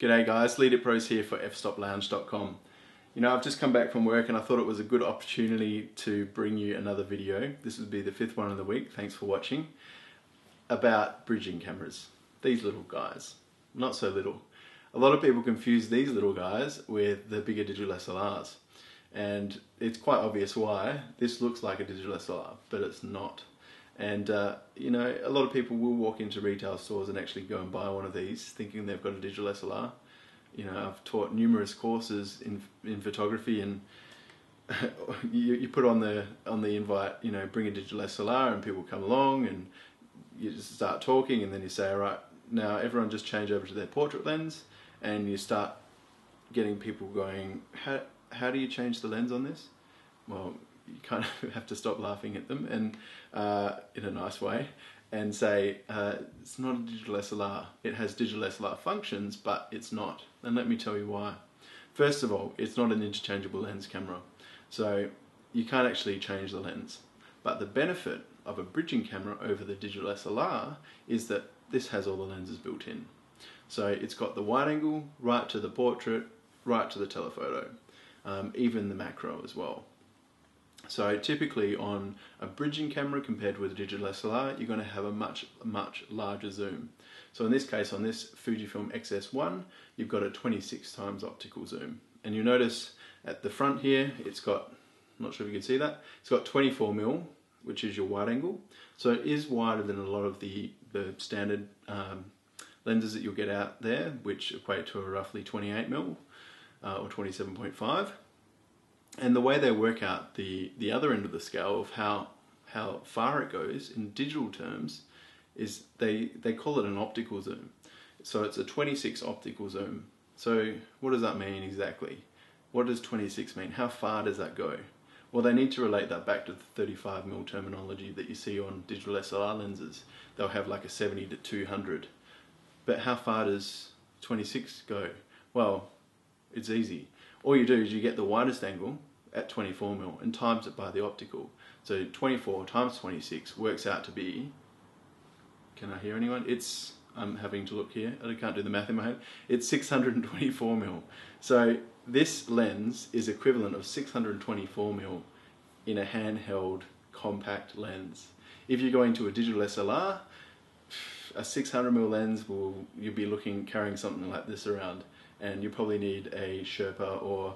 G'day guys, Leigh Diprose here for fstoplounge.com. You know, I've just come back from work and I thought it was a good opportunity to bring you another video. This would be the 5th one of the week, thanks for watching, about bridging cameras. These little guys. Not so little. A lot of people confuse these little guys with the bigger digital SLRs. And it's quite obvious why. This looks like a digital SLR, but it's not. And you know, a lot of people will walk into retail stores and actually go and buy one of these thinking they've got a digital SLR. You know, I've taught numerous courses in photography, and you put on the invite, you know, bring a digital SLR, and people come along and you just start talking, and then you say, all right, now everyone just change over to their portrait lens, and you start getting people going, how do you change the lens on this? Well, you kind of have to stop laughing at them and in a nice way and say, it's not a digital SLR. It has digital SLR functions, but it's not. And let me tell you why. First of all, it's not an interchangeable lens camera. So you can't actually change the lens. But the benefit of a bridging camera over the digital SLR is that this has all the lenses built in. So it's got the wide angle, right to the portrait, right to the telephoto, even the macro as well. So typically on a bridging camera compared with a digital SLR, you're going to have a much larger zoom. So in this case, on this Fujifilm X-S1, you've got a 26 times optical zoom. And you notice at the front here, it's got, I'm not sure if you can see that, it's got 24mm, which is your wide angle. So it is wider than a lot of the standard lenses that you'll get out there, which equate to a roughly 28mm or 27.5. And the way they work out the other end of the scale of how far it goes in digital terms is they call it an optical zoom. So it's a 26 optical zoom. So what does that mean exactly? What does 26 mean? How far does that go? Well, they need to relate that back to the 35mm terminology that you see on digital SLR lenses. They'll have like a 70 to 200. But how far does 26 go? Well, it's easy. All you do is you get the widest angle at 24mm and times it by the optical. So 24 times 26 works out to be, can I hear anyone? It's, I'm having to look here, I can't do the math in my head. It's 624mm. So this lens is equivalent of 624mm in a handheld compact lens. If you're going to a digital SLR, a 600mm lens will, you'll be looking, carrying something like this around. And you probably need a Sherpa or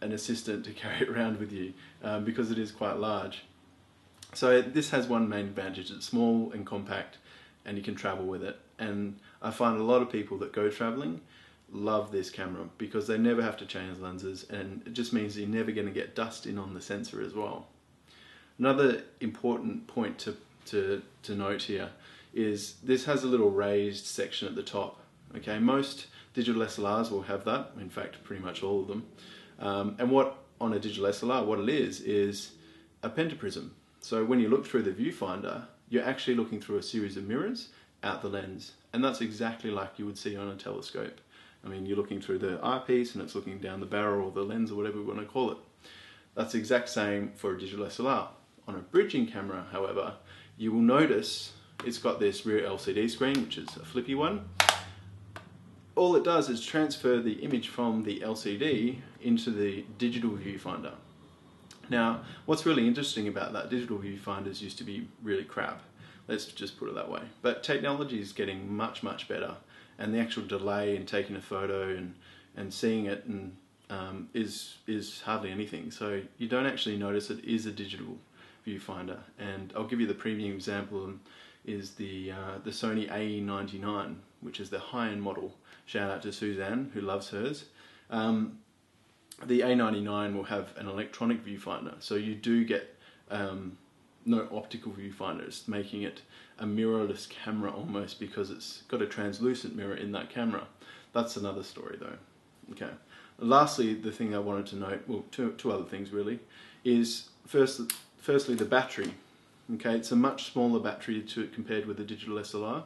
an assistant to carry it around with you because it is quite large. So this has one main advantage, it's small and compact and you can travel with it. And I find a lot of people that go traveling love this camera because they never have to change lenses, and it just means you're never going to get dust in on the sensor as well. Another important point to note here is this has a little raised section at the top. Okay, most digital SLRs will have that, in fact pretty much all of them. And what on a digital SLR, what it is a pentaprism. So when you look through the viewfinder, you're actually looking through a series of mirrors out the lens. And that's exactly like you would see on a telescope. I mean, you're looking through the eyepiece and it's looking down the barrel or the lens or whatever we want to call it. That's the exact same for a digital SLR. On a bridging camera, however, you will notice it's got this rear LCD screen, which is a flippy one. All it does is transfer the image from the LCD into the digital viewfinder. Now, what's really interesting about that, digital viewfinders used to be really crap. Let's just put it that way. But technology is getting much better, and the actual delay in taking a photo and seeing it and is hardly anything. So you don't actually notice it is a digital viewfinder. And I'll give you the premium example, is the Sony A99, which is the high-end model. Shout out to Suzanne, who loves hers. The A99 will have an electronic viewfinder, so you do get no optical viewfinders, making it a mirrorless camera almost, because it's got a translucent mirror in that camera. That's another story though. Okay. Lastly, the thing I wanted to note, well, two other things really, is firstly the battery. Okay, it's a much smaller battery compared with the digital SLR.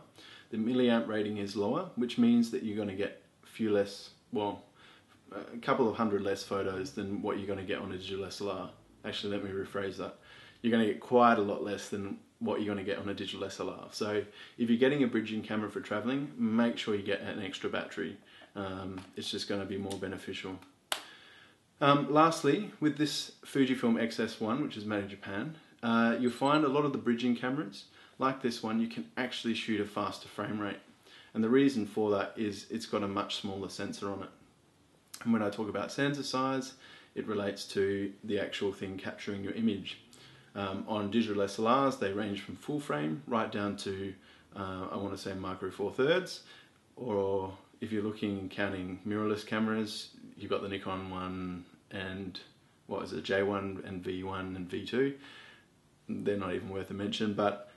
The milliamp rating is lower, which means that you're going to get few less, well, a couple of hundred less photos than what you're going to get on a digital SLR. Actually, let me rephrase that. You're going to get quite a lot less than what you're going to get on a digital SLR. So if you're getting a bridging camera for traveling, make sure you get an extra battery. it's just going to be more beneficial. Lastly, with this Fujifilm X-S1, which is made in Japan, you'll find a lot of the bridging cameras, like this one, you can actually shoot a faster frame rate. And the reason for that is it's got a much smaller sensor on it. And when I talk about sensor size, it relates to the actual thing capturing your image. On digital SLRs, they range from full frame right down to, I want to say, micro four thirds. Or if you're looking and counting mirrorless cameras, you've got the Nikon one and, what is it, J1 and V1 and V2. They're not even worth a mention, but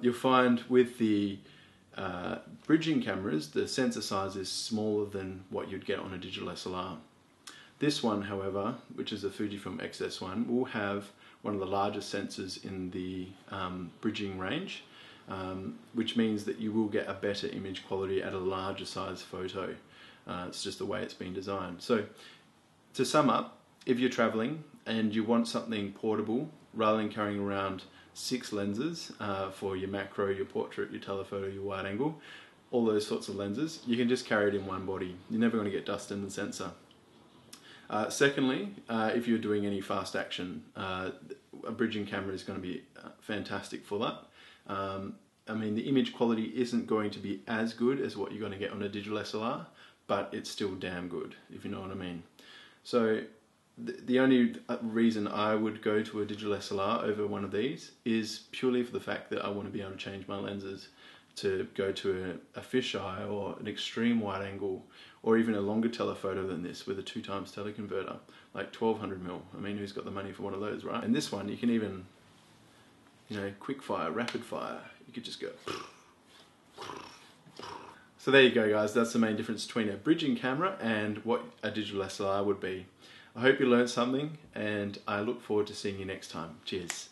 you'll find with the bridging cameras, the sensor size is smaller than what you'd get on a digital SLR. This one, however, which is the Fujifilm X-S1, will have one of the largest sensors in the bridging range, which means that you will get a better image quality at a larger size photo. It's just the way it's been designed. So, to sum up, if you're traveling and you want something portable, rather than carrying around 6 lenses for your macro, your portrait, your telephoto, your wide angle, all those sorts of lenses, you can just carry it in one body. You're never going to get dust in the sensor. Secondly, if you're doing any fast action, a bridging camera is going to be fantastic for that. I mean, the image quality isn't going to be as good as what you're going to get on a digital SLR, but it's still damn good, if you know what I mean. So the only reason I would go to a digital SLR over one of these is purely for the fact that I want to be able to change my lenses to go to a fisheye or an extreme wide angle or even a longer telephoto than this with a 2x teleconverter, like 1200mm. I mean, who's got the money for one of those, right? And this one, you can even, you know, quick fire, rapid fire. You could just go. So there you go, guys. That's the main difference between a bridging camera and what a digital SLR would be. I hope you learned something, and I look forward to seeing you next time. Cheers.